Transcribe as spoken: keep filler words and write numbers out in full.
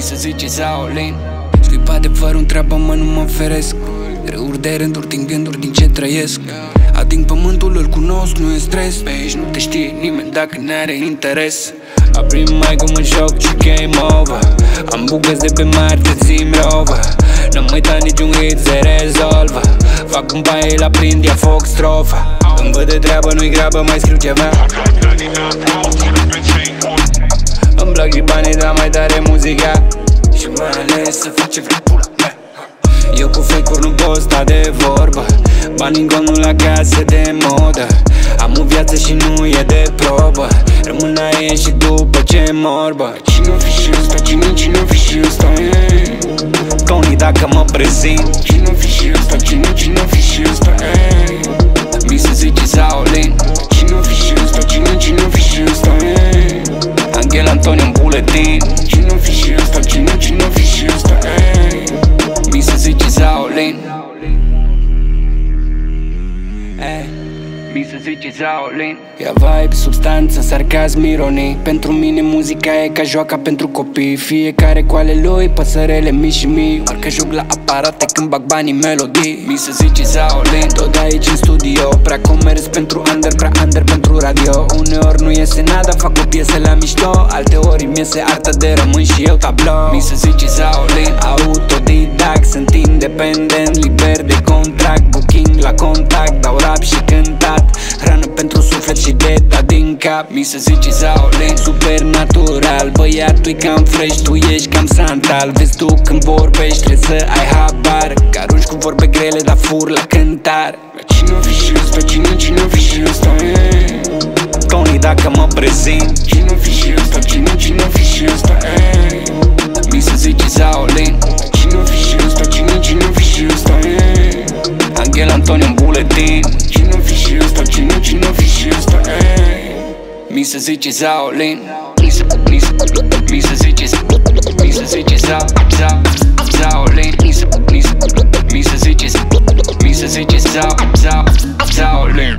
să zice Zhaolin. Scuipat de fără un treabă, mă, nu mă feresc. Râuri de rânduri din gânduri din ce trăiesc. Adânc pământul, îl cunosc, nu e stres. Pe aici nu te știe nimeni dacă n-are interes. Aprim mai cum în joc și game over. Am bucăți de pe mare, te zi-mi rovă. N-am uitat niciun hit, se rezolvă. Fac un baie, la prind, ia foc strofa. Îmi văd de treabă, nu-i grabă, mai scriu ceva. Îmi plac și banii, dar mai tare muzica. Și mai ales să fac ce vrea pula mea. Eu cu fake-uri nu pot sta de vorbă. Banii în gol, nu la case de modă. Am o viață și nu e de probă. Rămân aici și după ce mor, bă. Cine-o fi și ăsta, cine, cine-o fi și ăsta, ei? Tony, dacă mă prezint. Cine-o fi și ăsta, cine, cine-o fi și ăsta, ei? Mi se zice Zhaolin. Cine-o fi și ăsta, cine, cine-o fi și ăsta, ei? Anghel Antonio în buletin. Cine-o fi și ăsta, cine, cine-o fi și ăsta, ei? Mi se zice Zhaolin. Ei, mi se zice Zhaolin. Ia vibe, substanță, sarcasm, ironii. Pentru mine muzica e ca joaca pentru copii. Fiecare cu ale lui, păsărele mici și mii. Orică joc la aparate când bag banii melodii. Mi se zice Zhaolin. Tot aici în studio. Prea comerț pentru under, prea under pentru radio. Uneori nu iese nada, fac o piesă la mișto. Alteori îmi iese arta de rămân și eu tablou. Mi se zice Zhaolin. Autodidact, sunt independent, liber de contract. Booking la contact, dau rap și cântat. Hrană pentru suflet și deta din cap. Mi se zice Zhaolin. Supernatural, băiatul-i cam fresh. Tu ești cam santal. Vezi tu când vorbești, trebuie să ai habar. Că arunci cu vorbe grele, dar fur la cântar. Cine-o fi și ăsta, cine, cine-o fi și ăsta, ei? Tony, dacă mă prezint. Cine-o fi și ăsta, cine, cine-o fi și ăsta, ei? Mi se zice Zhaolin. Cine-o fi și ăsta, cine, cine-o fi și ăsta, ei? Anghel Antonio în buletin. Cine-o fi și ăsta, cine, cine-o fi și ăsta, ei? Mi se zice Zhaolin. Mi se, mi se, mi se zice, mi se zice Zhaolin. Mi se, mi se, mi se zice, mi se zice Zhaolin.